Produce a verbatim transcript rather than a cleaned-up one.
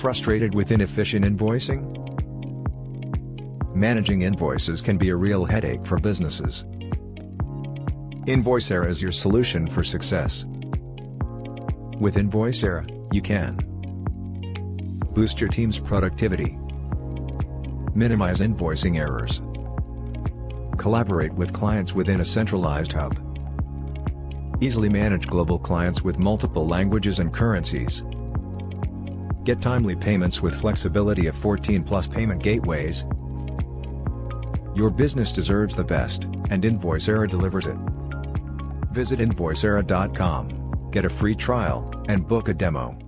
Frustrated with inefficient invoicing? Managing invoices can be a real headache for businesses. Invoicera is your solution for success. With Invoicera, you can boost your team's productivity, minimize invoicing errors, collaborate with clients within a centralized hub, easily manage global clients with multiple languages and currencies, get timely payments with flexibility of fourteen plus payment gateways. Your business deserves the best, and Invoicera delivers it. Visit Invoicera dot com, get a free trial, and book a demo.